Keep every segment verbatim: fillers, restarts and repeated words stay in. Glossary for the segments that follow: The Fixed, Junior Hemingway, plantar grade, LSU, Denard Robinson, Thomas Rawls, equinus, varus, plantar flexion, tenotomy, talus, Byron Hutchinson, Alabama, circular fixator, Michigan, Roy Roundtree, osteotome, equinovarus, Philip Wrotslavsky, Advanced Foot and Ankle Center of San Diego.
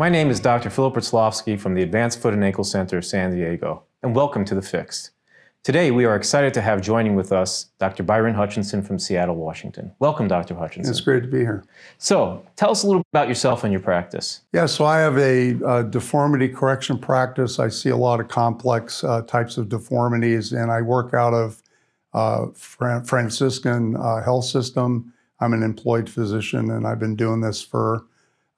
My name is Doctor Philip Wrotslavsky from the Advanced Foot and Ankle Center of San Diego, and welcome to The Fixed. Today, we are excited to have joining with us Doctor Byron Hutchinson from Seattle, Washington. Welcome, Doctor Hutchinson. It's great to be here. So, tell us a little about yourself and your practice. Yeah, so I have a uh, deformity correction practice. I see a lot of complex uh, types of deformities, and I work out of uh, Fran Franciscan uh, Health System. I'm an employed physician, and I've been doing this for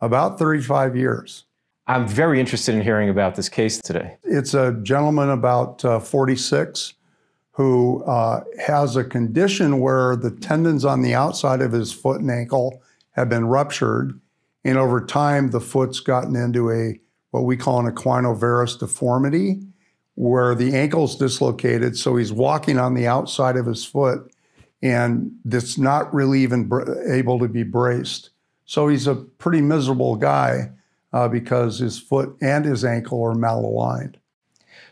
about thirty-five years. I'm very interested in hearing about this case today. It's a gentleman about uh, forty-six who uh, has a condition where the tendons on the outside of his foot and ankle have been ruptured, and over time the foot's gotten into a what we call an equinovarus deformity, where the ankle's dislocated, so he's walking on the outside of his foot, and it's not really even able to be braced. So he's a pretty miserable guy. Uh, because his foot and his ankle are malaligned.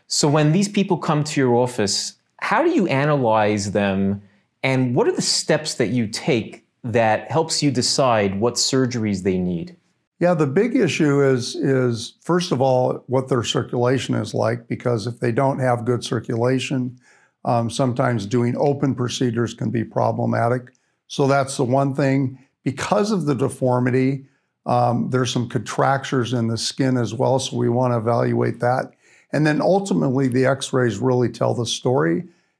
So when these people come to your office, how do you analyze them, and what are the steps that you take that helps you decide what surgeries they need? Yeah, the big issue is, is first of all, what their circulation is like, because if they don't have good circulation, um, sometimes doing open procedures can be problematic. So that's the one thing. Because of the deformity, Um, there's some contractures in the skin as well, so we want to evaluate that. And then ultimately, the x-rays really tell the story.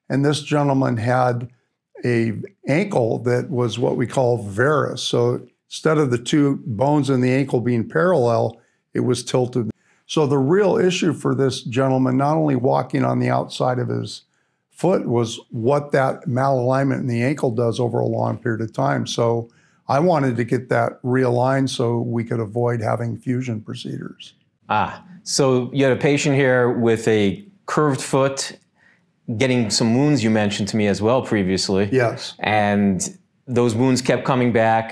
And this gentleman had an ankle that was what we call varus. So instead of the two bones in the ankle being parallel, it was tilted. So the real issue for this gentleman, not only walking on the outside of his foot, was what that malalignment in the ankle does over a long period of time. So I wanted to get that realigned so we could avoid having fusion procedures. Ah, so you had a patient here with a curved foot, getting some wounds you mentioned to me as well previously. Yes. And those wounds kept coming back,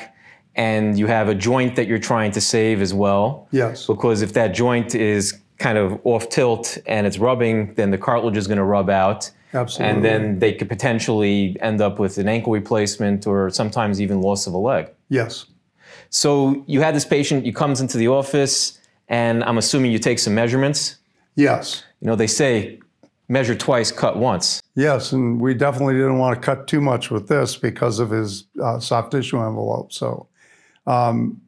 and you have a joint that you're trying to save as well. Yes. Because if that joint is kind of off tilt and it's rubbing, then the cartilage is going to rub out. Absolutely. And then they could potentially end up with an ankle replacement or sometimes even loss of a leg. Yes. So you had this patient, you comes into the office, and I'm assuming you take some measurements? Yes. You know, they say, measure twice, cut once. Yes, and we definitely didn't want to cut too much with this because of his uh, soft tissue envelope. So um,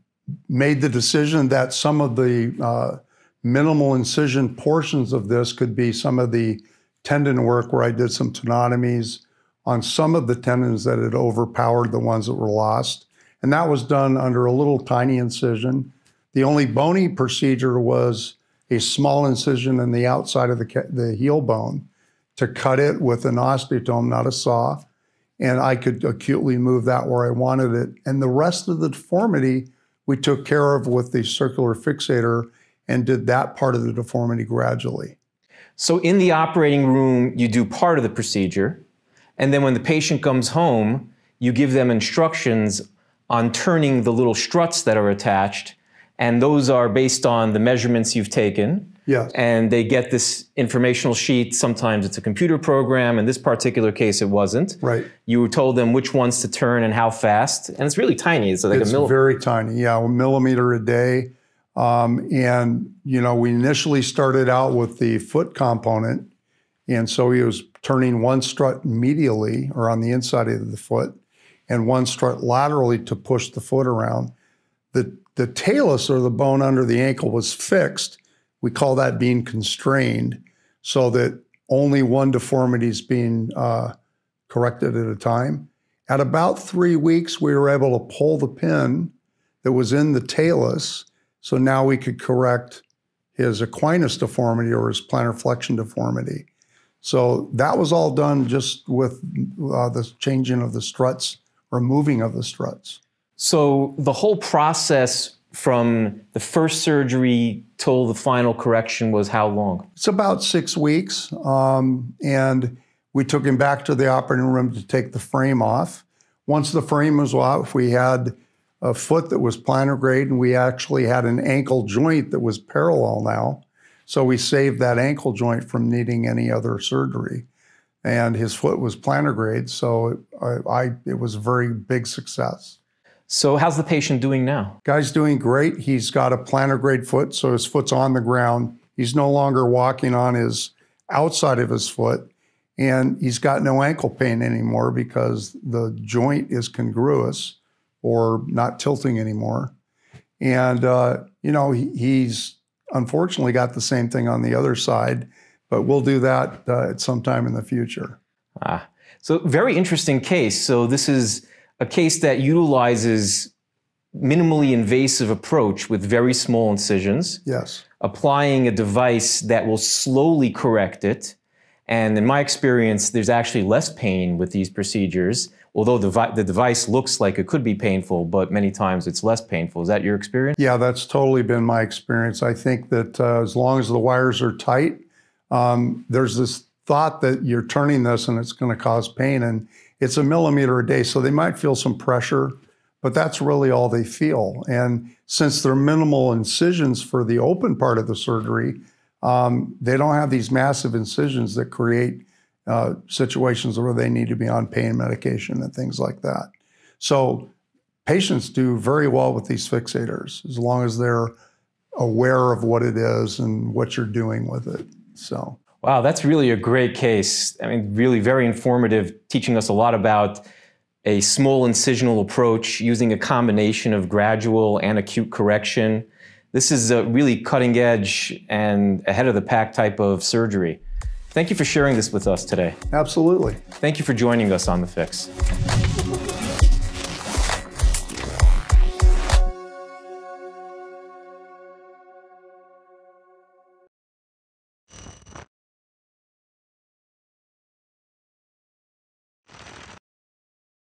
made the decision that some of the uh, minimal incision portions of this could be some of the tendon work where I did some tenotomies on some of the tendons that had overpowered the ones that were lost. And that was done under a little tiny incision. The only bony procedure was a small incision in the outside of the, the heel bone to cut it with an osteotome, not a saw. And I could acutely move that where I wanted it. And the rest of the deformity we took care of with the circular fixator and did that part of the deformity gradually. So in the operating room, you do part of the procedure, and then when the patient comes home, you give them instructions on turning the little struts that are attached, and those are based on the measurements you've taken. Yes. And they get this informational sheet. Sometimes it's a computer program. In this particular case, it wasn't. Right. You told them which ones to turn and how fast, and it's really tiny. It's like it's a millimeter. Very tiny, yeah, a millimeter a day. Um, and, you know, we initially started out with the foot component, and so he was turning one strut medially, or on the inside of the foot, and one strut laterally to push the foot around. The, the talus, or the bone under the ankle, was fixed. We call that being constrained, so that only one deformity is being uh, corrected at a time. At about three weeks, we were able to pull the pin that was in the talus. So now we could correct his equinus deformity or his plantar flexion deformity. So that was all done just with uh, the changing of the struts, or moving of the struts. So the whole process from the first surgery till the final correction was how long? It's about six weeks. Um, and we took him back to the operating room to take the frame off. Once the frame was off, we had a foot that was plantar grade, and we actually had an ankle joint that was parallel now. So we saved that ankle joint from needing any other surgery. And his foot was plantar grade, so it, I, I, it was a very big success. So how's the patient doing now? Guy's doing great. He's got a plantar grade foot, so his foot's on the ground. He's no longer walking on his outside of his foot, and he's got no ankle pain anymore because the joint is congruous or not tilting anymore. And, uh, you know, he, he's unfortunately got the same thing on the other side, but we'll do that uh, at some time in the future. Ah, so very interesting case. So this is a case that utilizes minimally invasive approach with very small incisions. Yes. Applying a device that will slowly correct it. And in my experience, there's actually less pain with these procedures, although the, the device looks like it could be painful, but many times it's less painful. Is that your experience? Yeah, that's totally been my experience. I think that uh, as long as the wires are tight, um, there's this thought that you're turning this and it's going to cause pain, and it's a millimeter a day, so they might feel some pressure, but that's really all they feel. And since they're minimal incisions for the open part of the surgery, um, they don't have these massive incisions that create uh, situations where they need to be on pain medication and things like that. So patients do very well with these fixators, as long as they're aware of what it is and what you're doing with it, so. Wow, that's really a great case. I mean, really very informative, teaching us a lot about a small incisional approach using a combination of gradual and acute correction. This is a really cutting edge and ahead of the pack type of surgery. Thank you for sharing this with us today. Absolutely. Thank you for joining us on The Fix.